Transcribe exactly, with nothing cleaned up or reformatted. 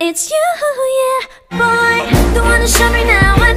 It's you, yeah, boy, the one who shot me now.